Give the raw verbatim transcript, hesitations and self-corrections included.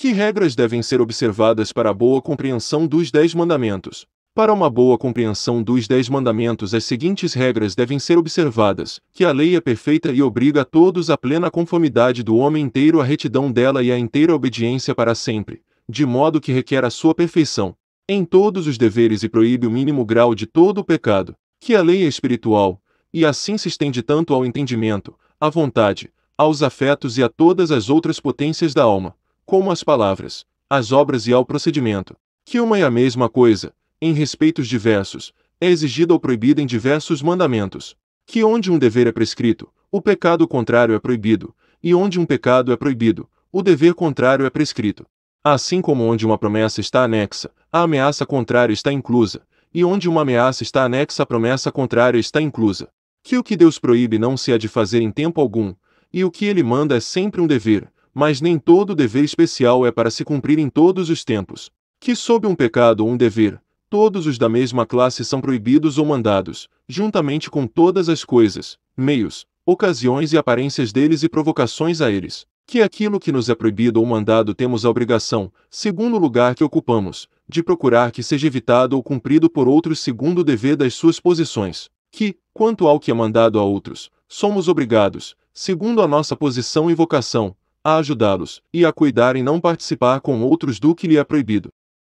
Que regras devem ser observadas para a boa compreensão dos Dez Mandamentos? Para uma boa compreensão dos Dez Mandamentos, as seguintes regras devem ser observadas: que a lei é perfeita e obriga a todos à plena conformidade do homem inteiro à retidão dela e à inteira obediência para sempre, de modo que requer a sua perfeição em todos os deveres e proíbe o mínimo grau de todo o pecado. Que a lei é espiritual, e assim se estende tanto ao entendimento, à vontade, aos afetos e a todas as outras potências da alma, como às palavras, às obras e ao procedimento. Que uma e a mesma coisa, em respeitos diversos, é exigida ou proibida em diversos mandamentos. Que onde um dever é prescrito, o pecado contrário é proibido, e onde um pecado é proibido, o dever contrário é prescrito. Assim como onde uma promessa está anexa, a ameaça contrária está inclusa, e onde uma ameaça está anexa, a promessa contrária está inclusa. Que o que Deus proíbe não se há de fazer em tempo algum, e o que Ele manda é sempre um dever, mas nem todo dever especial é para se cumprir em todos os tempos. Que sob um pecado ou um dever, todos os da mesma classe são proibidos ou mandados, juntamente com todas as coisas, meios, ocasiões e aparências deles e provocações a eles. Que aquilo que nos é proibido ou mandado temos a obrigação, segundo o lugar que ocupamos, de procurar que seja evitado ou cumprido por outros segundo o dever das suas posições. Que, quanto ao que é mandado a outros, somos obrigados, segundo a nossa posição e vocação, a ajudá-los, e a cuidar e não participar com outros do que lhe é proibido.